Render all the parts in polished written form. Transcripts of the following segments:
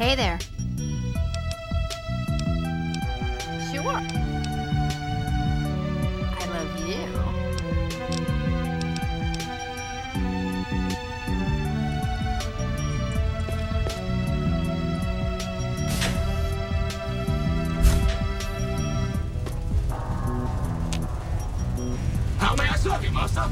Hey there. Sure. I love you. How may I serve you, master?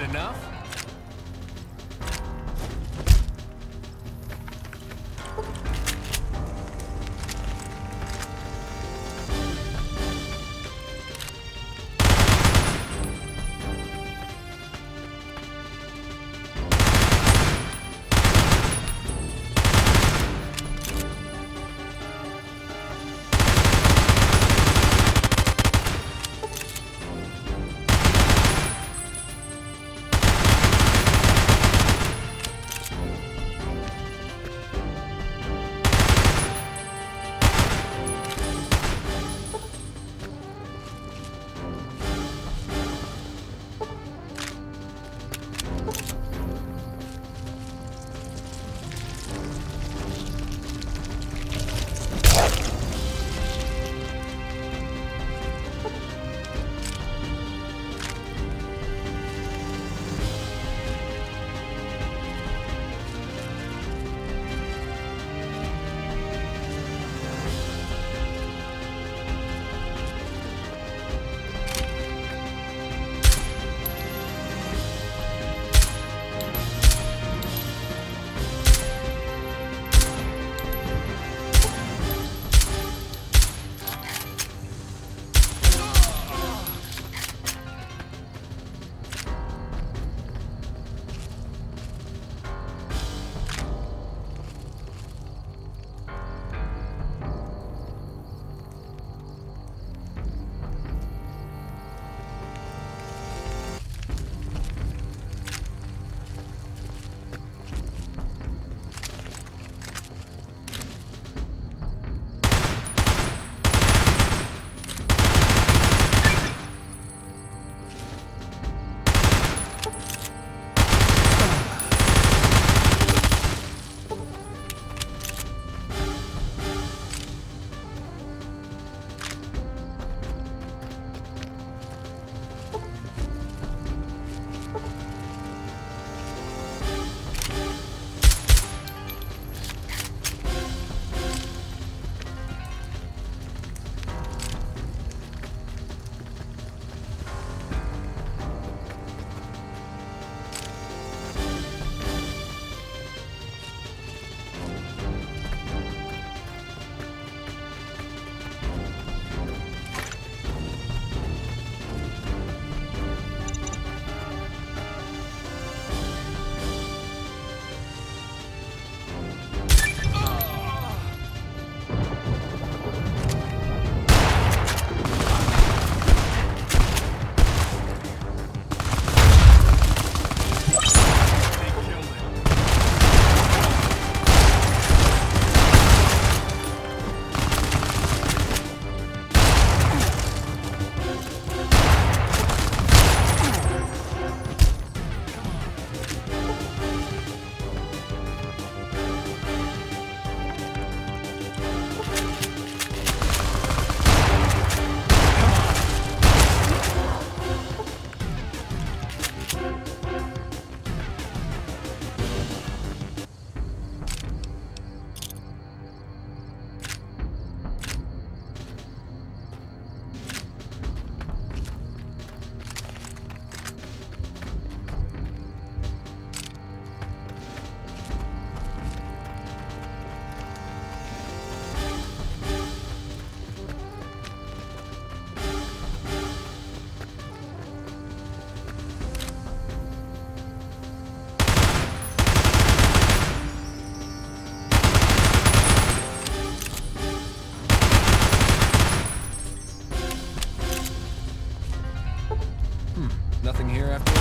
that enough? Nothing here after all.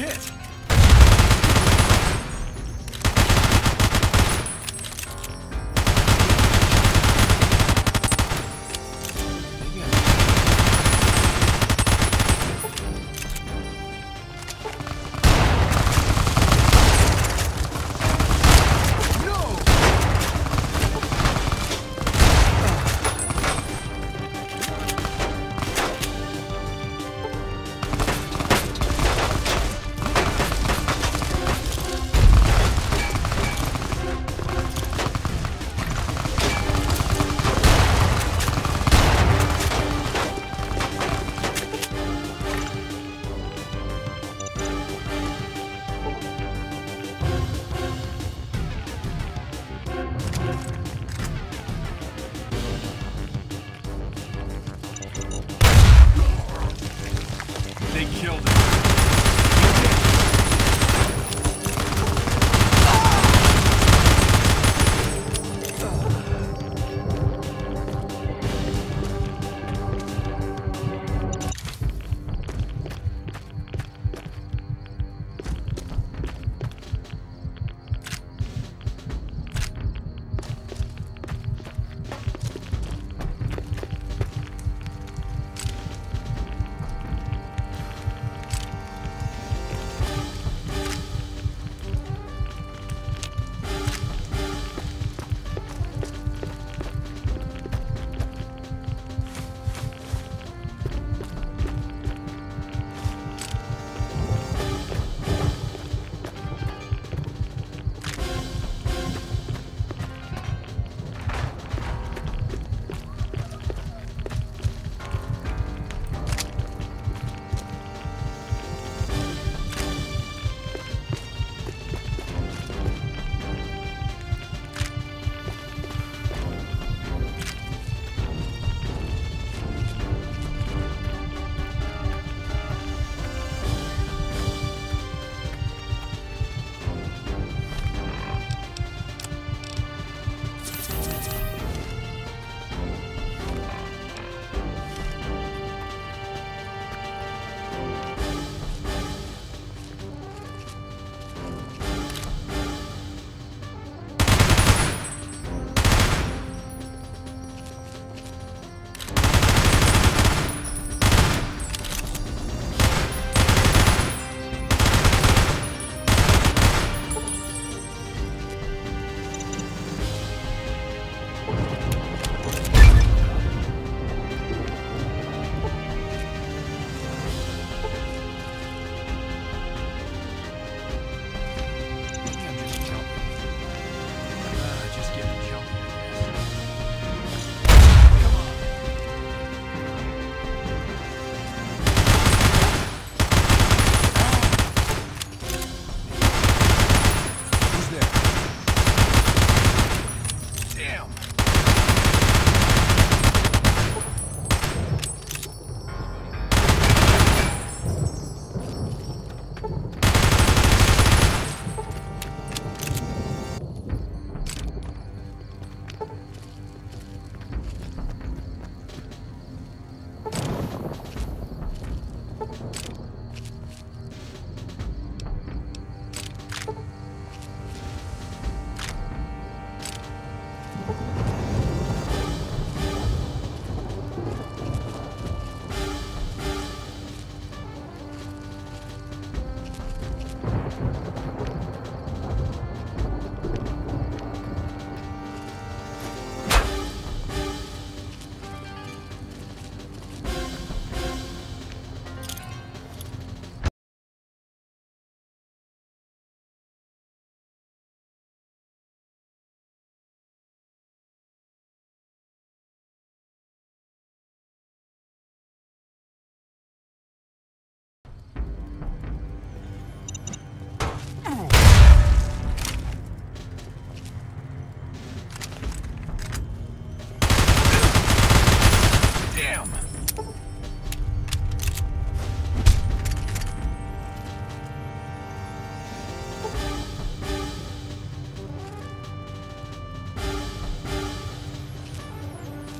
hit. They killed him.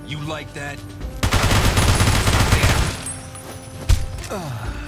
You like that? Damn.